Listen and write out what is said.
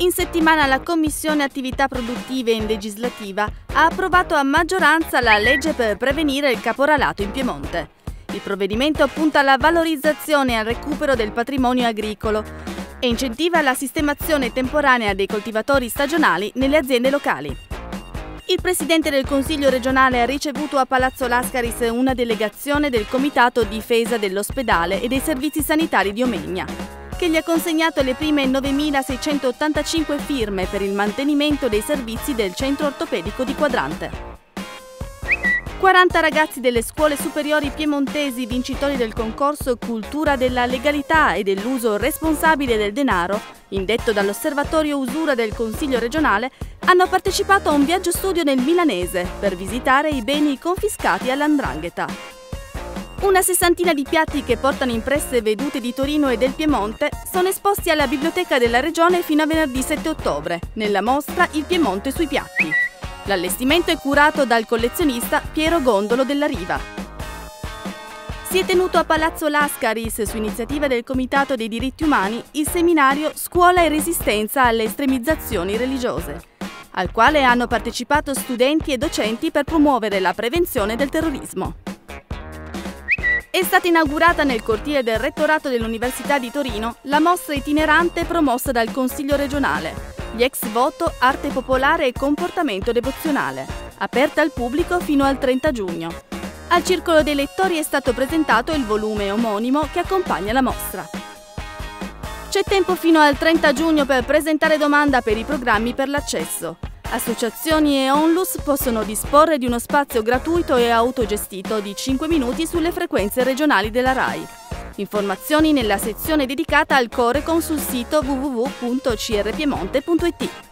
In settimana la Commissione Attività Produttive in Legislativa ha approvato a maggioranza la legge per prevenire il caporalato in Piemonte. Il provvedimento punta alla valorizzazione e al recupero del patrimonio agricolo e incentiva la sistemazione temporanea dei coltivatori stagionali nelle aziende locali. Il Presidente del Consiglio regionale ha ricevuto a Palazzo Lascaris una delegazione del Comitato Difesa dell'Ospedale e dei Servizi Sanitari di Omegna, che gli ha consegnato le prime 9.685 firme per il mantenimento dei servizi del Centro Ortopedico di Quadrante. 40 ragazzi delle scuole superiori piemontesi vincitori del concorso Cultura della legalità e dell'uso responsabile del denaro, indetto dall'Osservatorio Usura del Consiglio regionale, hanno partecipato a un viaggio studio nel Milanese per visitare i beni confiscati all''ndrangheta. Una sessantina di piatti che portano impresse vedute di Torino e del Piemonte sono esposti alla Biblioteca della Regione fino a venerdì 7 ottobre, nella mostra Il Piemonte sui piatti. L'allestimento è curato dal collezionista Piero Gondolo della Riva. Si è tenuto a Palazzo Lascaris, su iniziativa del Comitato dei Diritti Umani, il seminario Scuola e Resistenza alle estremizzazioni religiose, al quale hanno partecipato studenti e docenti per promuovere la prevenzione del terrorismo. È stata inaugurata nel cortile del Rettorato dell'Università di Torino la mostra itinerante promossa dal Consiglio regionale, Gli ex-voto, arte popolare e comportamento devozionale, aperta al pubblico fino al 30 giugno. Al Circolo dei Lettori è stato presentato il volume omonimo che accompagna la mostra. C'è tempo fino al 30 giugno per presentare domanda per i programmi per l'accesso. Associazioni e onlus possono disporre di uno spazio gratuito e autogestito di 5 minuti sulle frequenze regionali della Rai. Informazioni nella sezione dedicata al Corecom sul sito www.crpiemonte.it.